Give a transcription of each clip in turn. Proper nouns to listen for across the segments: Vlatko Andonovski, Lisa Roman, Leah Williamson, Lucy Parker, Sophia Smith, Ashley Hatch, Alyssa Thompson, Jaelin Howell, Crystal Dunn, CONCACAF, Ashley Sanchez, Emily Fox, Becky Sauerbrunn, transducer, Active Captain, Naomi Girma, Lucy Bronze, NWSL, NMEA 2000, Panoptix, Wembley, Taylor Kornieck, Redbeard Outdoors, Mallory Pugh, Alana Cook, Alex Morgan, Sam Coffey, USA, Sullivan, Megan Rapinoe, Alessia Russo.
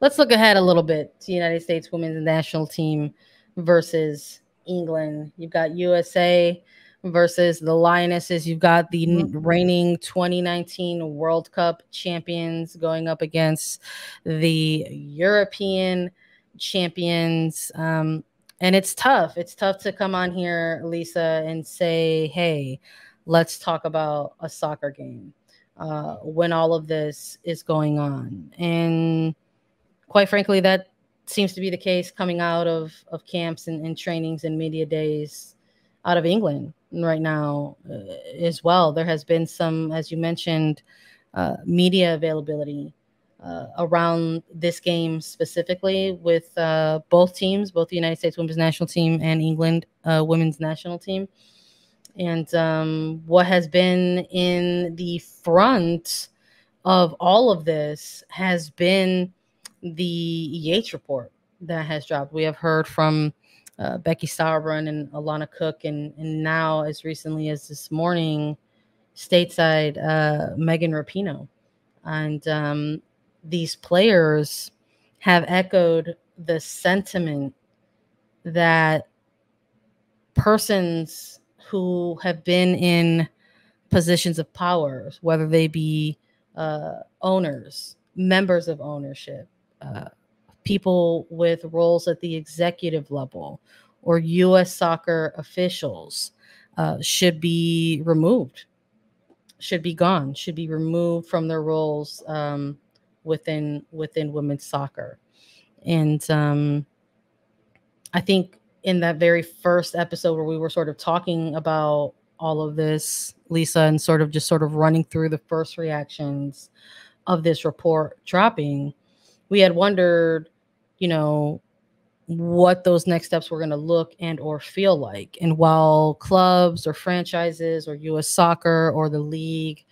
Let's look ahead a little bit to United States women's national team versus England. You've got USA versus the Lionesses. You've got the reigning 2019 World Cup champions going up against the European champions. And it's tough. It's tough to come on here, Lisa, and say, hey, let's talk about a soccer game when all of this is going on. And quite frankly, that seems to be the case coming out of camps and trainings and media days out of England right now as well. There has been some, as you mentioned, media availability around this game specifically with both teams, both the United States women's national team and England women's national team. And what has been in the front of all of this has been the EH report that has dropped. We have heard from Becky Sauerbrunn and Alana Cook, and now as recently as this morning, stateside Megan Rapinoe. And these players have echoed the sentiment that persons who have been in positions of power, whether they be owners, members of ownership, people with roles at the executive level, or U.S. soccer officials, should be removed, should be gone, should be removed from their roles within women's soccer. And I think in that very first episode where we were sort of talking about all of this, Lisa, and just running through the first reactions of this report dropping, we had wondered, you know, what those next steps were going to look and or feel like. And while clubs or franchises or U.S. soccer or the league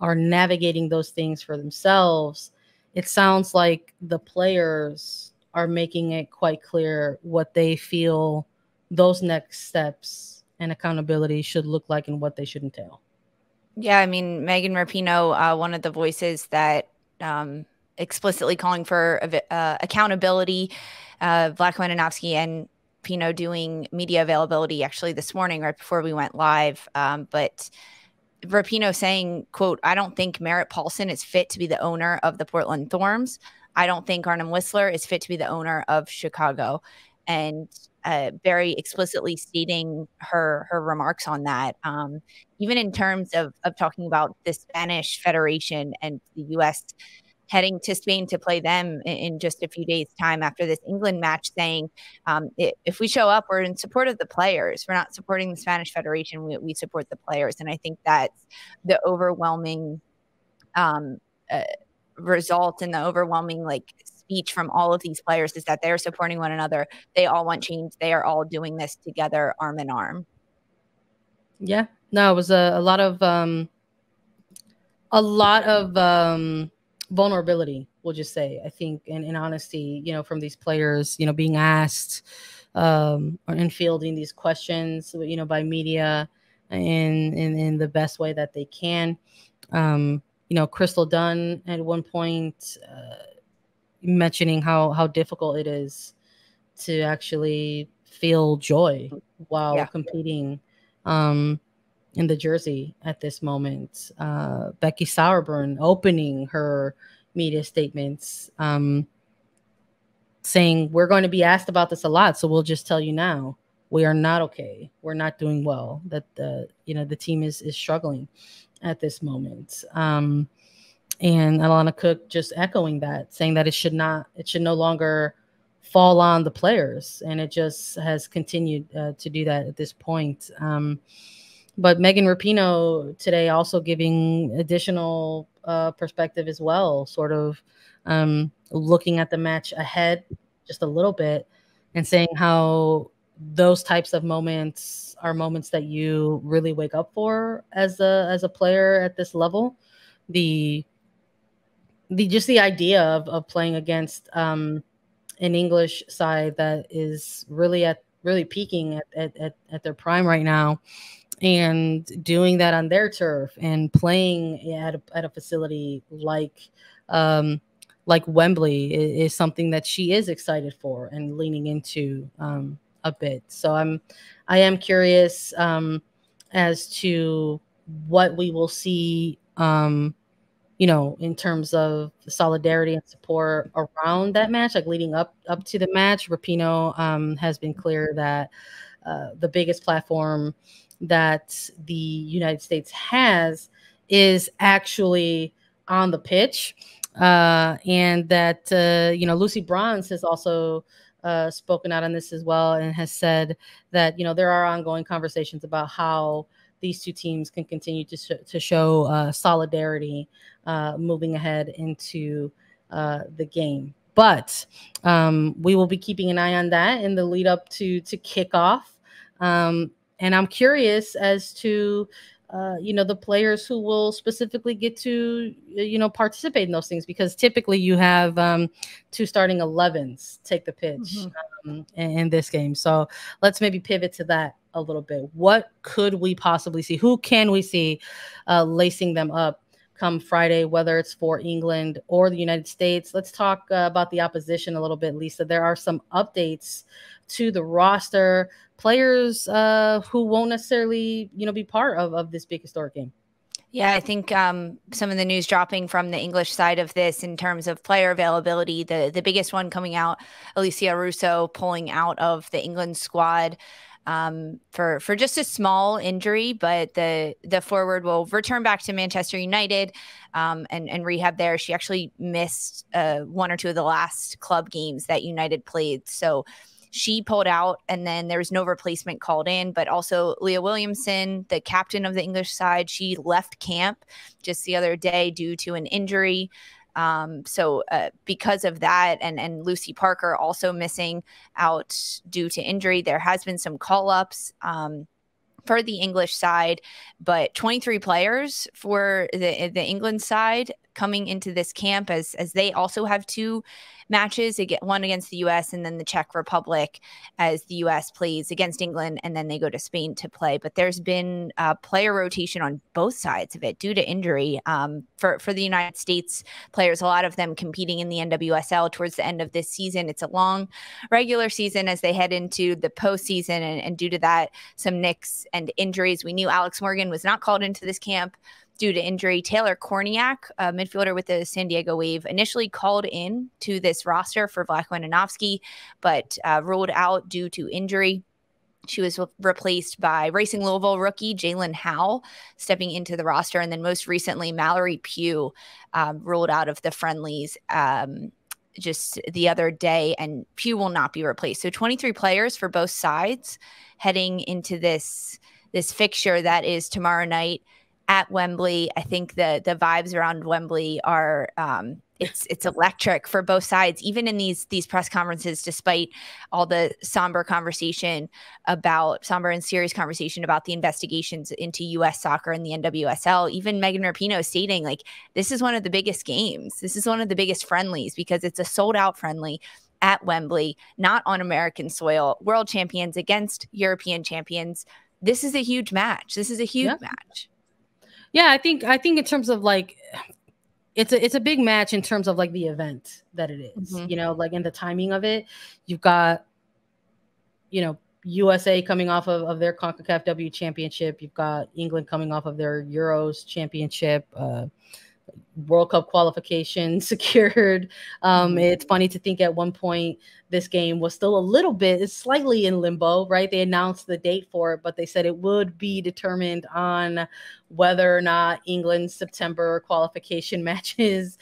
are navigating those things for themselves, it sounds like the players are making it quite clear what they feel those next steps and accountability should look like and what they should entail. Yeah, I mean, Megan Rapinoe, one of the voices that explicitly calling for accountability, Vlatko Andonovski and Pino doing media availability actually this morning right before we went live. But Rapinoe saying, quote, "I don't think Merritt Paulson is fit to be the owner of the Portland Thorns. I don't think Arnim Whistler is fit to be the owner of Chicago." And very explicitly stating her remarks on that, even in terms of talking about the Spanish Federation and the U.S. heading to Spain to play them in just a few days' time after this England match, saying, if we show up, we're in support of the players. We're not supporting the Spanish Federation. We support the players. And I think that's the overwhelming result and the overwhelming speech from all of these players is that they're supporting one another. They all want change. They are all doing this together, arm in arm. Yeah. No, it was a lot of vulnerability, we'll just say, I think, and honesty, you know, from these players, you know, being asked and fielding these questions, you know, by media in the best way that they can. You know, Crystal Dunn at one point mentioning how difficult it is to actually feel joy while competing in the jersey at this moment. Becky Sauerbrunn opening her media statements, saying, "We're going to be asked about this a lot, so we'll just tell you now. We are not okay. We're not doing well. That the team is struggling at this moment." And Alana Cook just echoing that, saying that it should no longer fall on the players, and it just has continued to do that at this point. But Megan Rapinoe today also giving additional perspective as well, sort of looking at the match ahead just a little bit and saying how those types of moments are moments that you really wake up for as a player at this level. The idea of playing against an English side that is really peaking at their prime right now, and doing that on their turf and playing at a facility like like Wembley is something that she is excited for and leaning into a bit. So I am curious as to what we will see, you know, in terms of solidarity and support around that match, like leading up to the match. Rapinoe has been clear that the biggest platform that the United States has is actually on the pitch. And that, you know, Lucy Bronze has also spoken out on this as well and has said that, you know, there are ongoing conversations about how these two teams can continue to show solidarity moving ahead into the game. But we will be keeping an eye on that in the lead up to kickoff. And I'm curious as to, you know, the players who will specifically get to, you know, participate in those things, because typically you have two starting 11s take the pitch in this game. So let's maybe pivot to that a little bit. What could we possibly see? Who can we see lacing them up come Friday, whether it's for England or the United States? Let's talk about the opposition a little bit, Lisa. There are some updates to the roster, players who won't necessarily, you know, be part of this big historic game. Yeah, I think some of the news dropping from the English side of this in terms of player availability, the biggest one coming out, Alessia Russo pulling out of the England squad for just a small injury, but the forward will return back to Manchester United and rehab there. She actually missed one or two of the last club games that United played. So she pulled out, and then there was no replacement called in, but also Leah Williamson, the captain of the English side, she left camp just the other day due to an injury. So because of that, and Lucy Parker also missing out due to injury, there has been some call-ups for the English side, but 23 players for the England side coming into this camp, as they also have two matches, one against the U.S. and then the Czech Republic, as the U.S. plays against England and then they go to Spain to play. But there's been player rotation on both sides of it due to injury for the United States players, a lot of them competing in the NWSL towards the end of this season. It's a long regular season as they head into the postseason, and due to that, some nicks and injuries. We knew Alex Morgan was not called into this camp due to injury. Taylor Kornieck, a midfielder with the San Diego Wave, initially called in to this roster for Vlatko Andonovski, but ruled out due to injury. She was replaced by Racing Louisville rookie Jaelin Howell stepping into the roster. And then most recently, Mallory Pugh ruled out of the friendlies just the other day, and Pugh will not be replaced. So 23 players for both sides heading into this fixture that is tomorrow night at Wembley. I think the vibes around Wembley are it's electric for both sides, even in these press conferences, despite all the somber and serious conversation about the investigations into U.S. soccer and the NWSL. Even Megan Rapinoe stating, like, this is one of the biggest games. This is one of the biggest friendlies because it's a sold out friendly at Wembley, not on American soil. World champions against European champions. This is a huge match. This is a huge match. Yeah, I think in terms of, like, it's a big match in terms of, like, the event that it is, you know, like, and the timing of it. You've got, you know, USA coming off of their CONCACAF W Championship. You've got England coming off of their Euros Championship, World Cup qualification secured. It's funny to think at one point this game was still a little bit, it's slightly in limbo, right? They announced the date for it, but they said it would be determined on whether or not England's September qualification matches,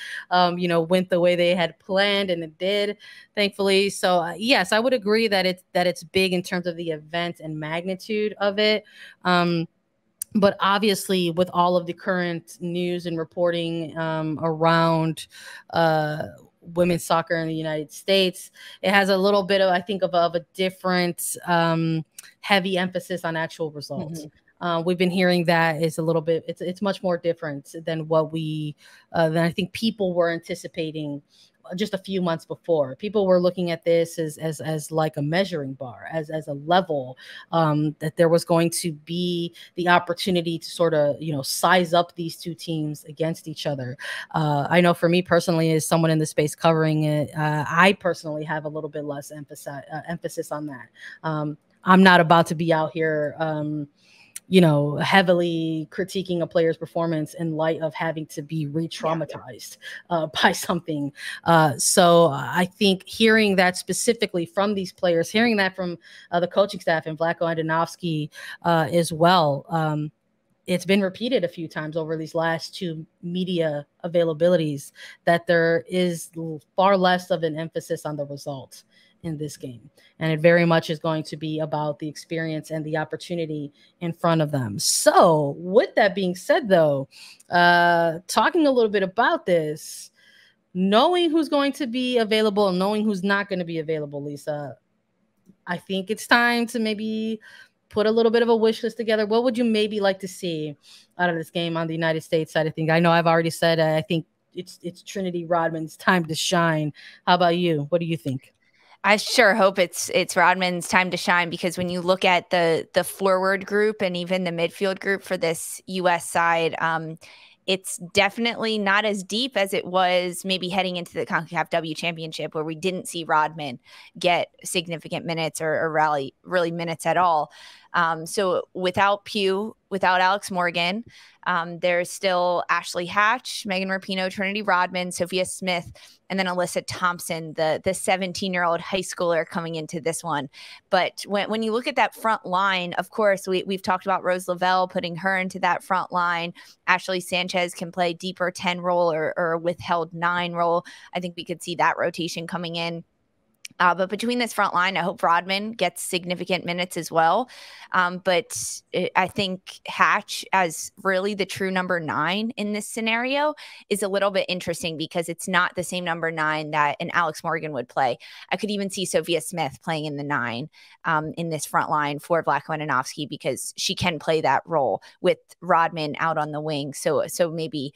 you know, went the way they had planned, and it did, thankfully. So yes, I would agree that it's big in terms of the event and magnitude of it. But obviously, with all of the current news and reporting around women's soccer in the United States, it has a little bit of, I think, of a different heavy emphasis on actual results. We've been hearing that is a little bit, it's much more different than what we, than I think people were anticipating just a few months before. People were looking at this as like a measuring bar, as a level, that there was going to be the opportunity to sort of, you know, size up these two teams against each other. I know for me personally, as someone in the space covering it, I personally have a little bit less emphasis on that. I'm not about to be out here, you know, heavily critiquing a player's performance in light of having to be re-traumatized by something. So I think hearing that specifically from these players, hearing that from the coaching staff and Vlatko Andonovski as well, it's been repeated a few times over these last two media availabilities that there is far less of an emphasis on the result in this game, and it very much is going to be about the experience and the opportunity in front of them. So with that being said, though, talking a little bit about this, knowing who's going to be available and knowing who's not going to be available, Lisa, I think it's time to maybe put a little bit of a wish list together. What would you maybe like to see out of this game on the United States side of things? I know I've already said I think it's Trinity Rodman's time to shine. How about you? What do you think? I sure hope it's Rodman's time to shine, because when you look at the forward group and even the midfield group for this U.S. side, it's definitely not as deep as it was maybe heading into the CONCACAF W Championship, where we didn't see Rodman get significant minutes or really minutes at all. So without Pugh, without Alex Morgan, there's still Ashley Hatch, Megan Rapinoe, Trinity Rodman, Sophia Smith, and then Alyssa Thompson, the 17-year-old high schooler coming into this one. But when you look at that front line, of course, we've talked about Rose Lavelle, putting her into that front line. Ashley Sanchez can play deeper 10 role or withheld 9 role. I think we could see that rotation coming in. But between this front line, I hope Rodman gets significant minutes as well. But I think Hatch, as really the true number 9 in this scenario, is a little bit interesting, because it's not the same number 9 that an Alex Morgan would play. I could even see Sophia Smith playing in the 9 in this front line for Vlatko Andonovski, because she can play that role with Rodman out on the wing. So maybe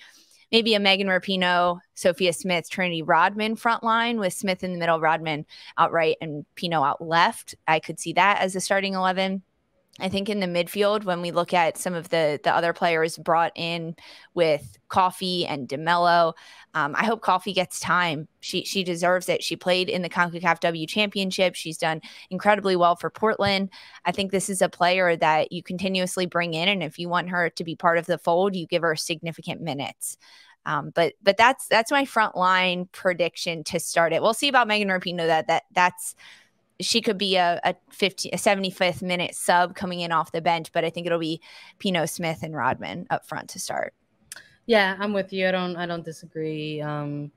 a Megan Rapinoe, Sophia Smith, Trinity Rodman front line, with Smith in the middle, Rodman out right, and Pino out left. I could see that as a starting 11. I think in the midfield, when we look at some of the other players brought in with Coffey and DeMello, I hope Coffey gets time. She deserves it. She played in the CONCACAF W Championship. She's done incredibly well for Portland. I think this is a player that you continuously bring in, and if you want her to be part of the fold, you give her significant minutes. But that's my front line prediction to start it. We'll see about Megan Rapinoe. That's she could be a 75th minute sub coming in off the bench, but I think it'll be Pino, Smith, and Rodman up front to start. Yeah, I'm with you. I don't disagree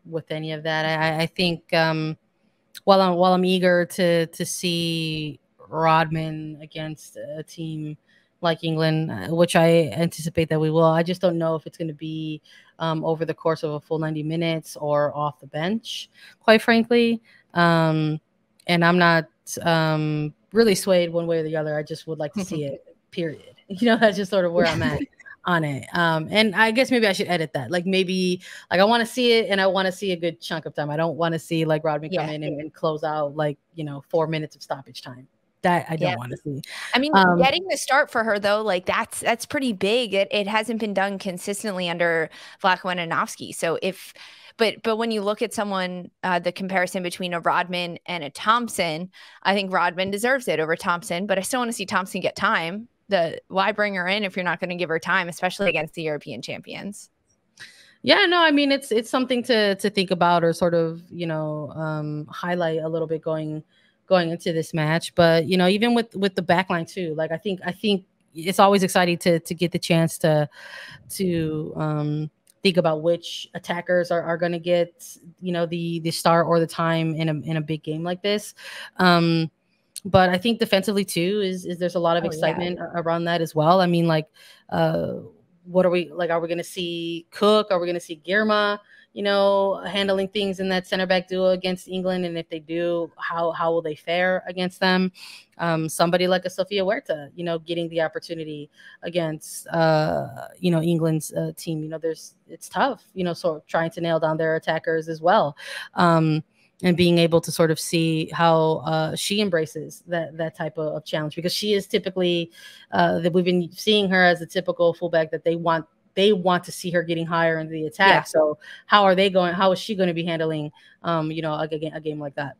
with any of that. I think while I'm eager to see Rodman against a team like England, which I anticipate that we will, I just don't know if it's going to be over the course of a full 90 minutes or off the bench, quite frankly. And I'm not really swayed one way or the other. I just would like to see it, period. You know, that's just sort of where I'm at on it. And I guess maybe I should edit that. Like maybe, like I want to see it, and I want to see a good chunk of time. I don't want to see like Rodman come in and close out like, you know, 4 minutes of stoppage time. That I don't want to see. I mean, getting the start for her, though, like that's pretty big. It hasn't been done consistently under Vlatko Andonovski. So but when you look at someone, the comparison between a Rodman and a Thompson, I think Rodman deserves it over Thompson, but I still want to see Thompson get time. Why bring her in if you're not going to give her time, especially against the European champions? Yeah, no, I mean, it's something to think about, or sort of, you know, highlight a little bit going into this match. But, you know, even with the back line too, like I think it's always exciting to get the chance to think about which attackers are going to get, you know, the start or the time in a big game like this. But I think defensively too is there's a lot of excitement around that as well. I mean, like, what are we going to see Cook? Are we going to see Girma? you know, handling things in that center back duo against England, and if they do, how will they fare against them? Somebody like a Sofia Huerta, you know, getting the opportunity against, you know, England's team. You know, it's tough, you know, sort of trying to nail down their attackers as well. And being able to sort of see how she embraces that type of challenge, because she is typically that we've been seeing her as a typical fullback that they want to see her getting higher into the attack. Yeah. So how are they going? How is she going to be handling, you know, a game like that?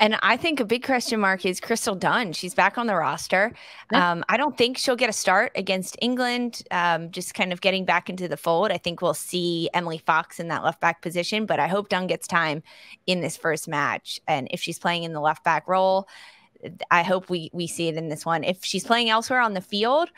And I think a big question mark is Crystal Dunn. She's back on the roster. Yeah. I don't think she'll get a start against England, just kind of getting back into the fold. I think we'll see Emily Fox in that left back position, but I hope Dunn gets time in this first match. And if she's playing in the left back role, I hope we see it in this one. If she's playing elsewhere on the field,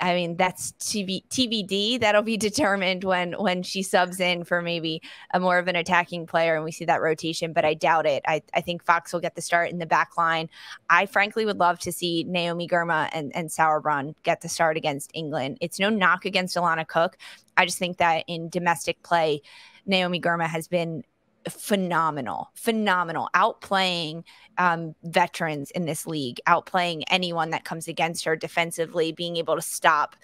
I mean, that's TBD. That'll be determined when she subs in for maybe a more of an attacking player and we see that rotation, but I doubt it. I think Fox will get the start in the back line. I frankly would love to see Naomi Girma and Sauerbrunn get the start against England. It's no knock against Alana Cook. I just think that in domestic play, Naomi Girma has been phenomenal, outplaying veterans in this league, outplaying anyone that comes against her defensively, being able to stop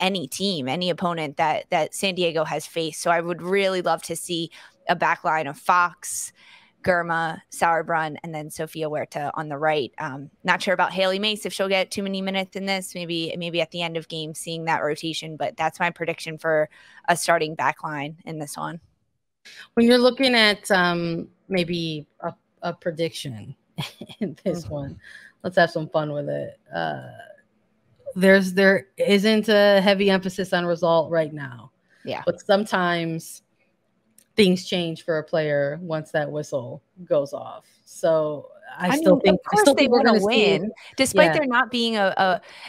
any team, any opponent that San Diego has faced. So I would really love to see a back line of Fox, Girma, Sauerbrunn, and then Sofia Huerta on the right. Not sure about Haley Mace, if she'll get too many minutes in this, maybe at the end of game, seeing that rotation, but that's my prediction for a starting back line in this one. When you're looking at maybe a prediction in this one, let's have some fun with it. There isn't a heavy emphasis on result right now. Yeah. But sometimes things change for a player once that whistle goes off. So I still think we're going to win, despite there not being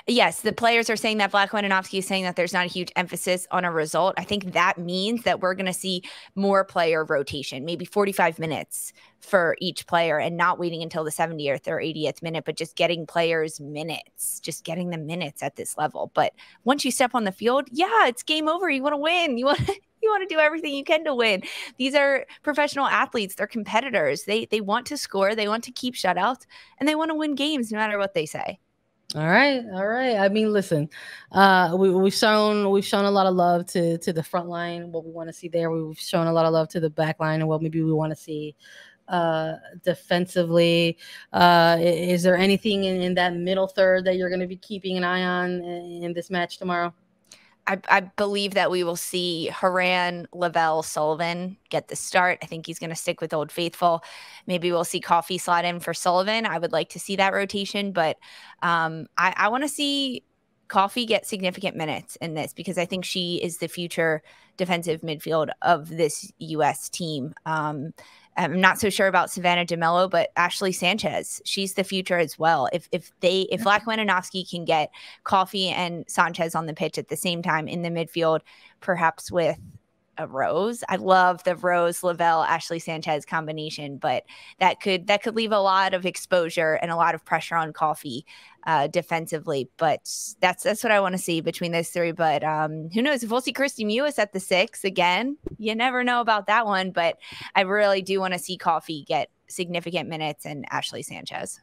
yes, the players are saying that Vlatko Andonovski is saying that there's not a huge emphasis on a result. I think that means that we're going to see more player rotation, maybe 45 minutes for each player and not waiting until the 70th or 80th minute, but just getting players minutes, just getting the minutes at this level. But once you step on the field, yeah, it's game over. You want to win. You want to do everything you can to win. These are professional athletes. They're competitors. They want to score. They want to keep shutouts, and they want to win games no matter what they say. All right. All right. I mean, listen, we've shown a lot of love to the front line, what we want to see there. We've shown a lot of love to the back line and what maybe we want to see defensively. Is there anything in that middle third that you're going to be keeping an eye on in this match tomorrow? I believe that we will see Horan, Lavelle, Sullivan get the start. I think he's going to stick with Old Faithful. Maybe we'll see Coffey slot in for Sullivan. I would like to see that rotation, but I want to see Coffey get significant minutes in this because I think she is the future defensive midfield of this U.S. team. I'm not so sure about Savannah DeMello, but Ashley Sanchez, she's the future as well. If Vlatko Andonovski can get Coffey and Sanchez on the pitch at the same time in the midfield, perhaps with a Rose. I love the Rose Lavelle Ashley Sanchez combination, but that could leave a lot of exposure and a lot of pressure on Coffey defensively. But that's what I want to see between those three. But who knows if we'll see Christy Mewis at the 6 again? You never know about that one. But I really do want to see Coffey get significant minutes and Ashley Sanchez.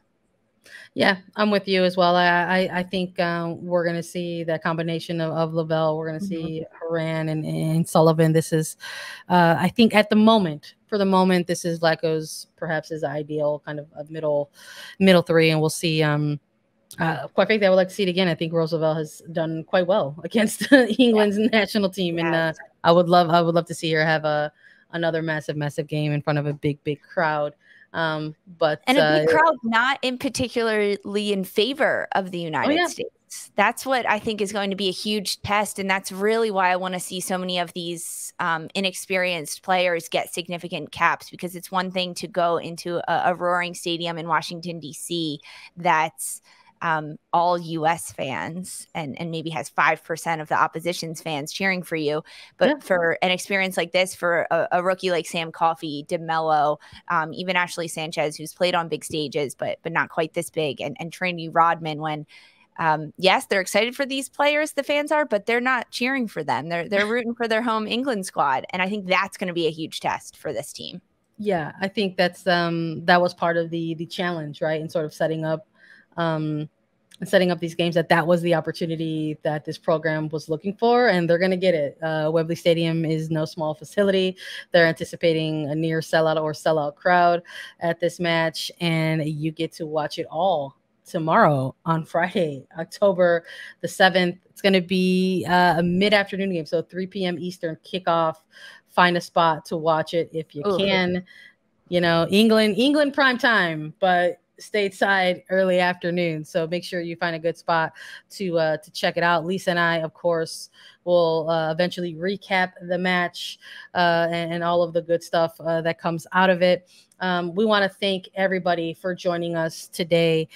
Yeah, I'm with you as well. I think we're going to see that combination of Lavelle. We're going to see Horan and Sullivan. This is, I think at the moment, this is Vlatko's perhaps his ideal kind of a middle three. And we'll see, quite frankly, I would like to see it again. I think Rose Lavelle has done quite well against England's national team. Yeah. And I would love to see her have another massive game in front of a big crowd. But a big crowd not in particularly in favor of the United States. That's what I think is going to be a huge test, and that's really why I want to see so many of these inexperienced players get significant caps, because it's one thing to go into a roaring stadium in Washington, D.C. that's all U.S. fans and maybe has 5% of the opposition's fans cheering for you. But for an experience like this, for a rookie like Sam Coffey, DeMello, even Ashley Sanchez, who's played on big stages, but not quite this big, and Trinity Rodman, when yes, they're excited for these players, the fans are, but they're not cheering for them. They're rooting for their home England squad. And I think that's going to be a huge test for this team. Yeah, I think that's that was part of the challenge, right? And sort of setting up these games, that was the opportunity that this program was looking for, and they're going to get it. Wembley Stadium is no small facility. They're anticipating a near sellout or sellout crowd at this match, and you get to watch it all tomorrow on Friday, October the 7th. It's going to be a mid-afternoon game, so 3 p.m. Eastern kickoff. Find a spot to watch it if you can. You know, England prime time, but stateside early afternoon, so make sure you find a good spot to check it out. Lisa and I, of course, will eventually recap the match and all of the good stuff that comes out of it. We want to thank everybody for joining us today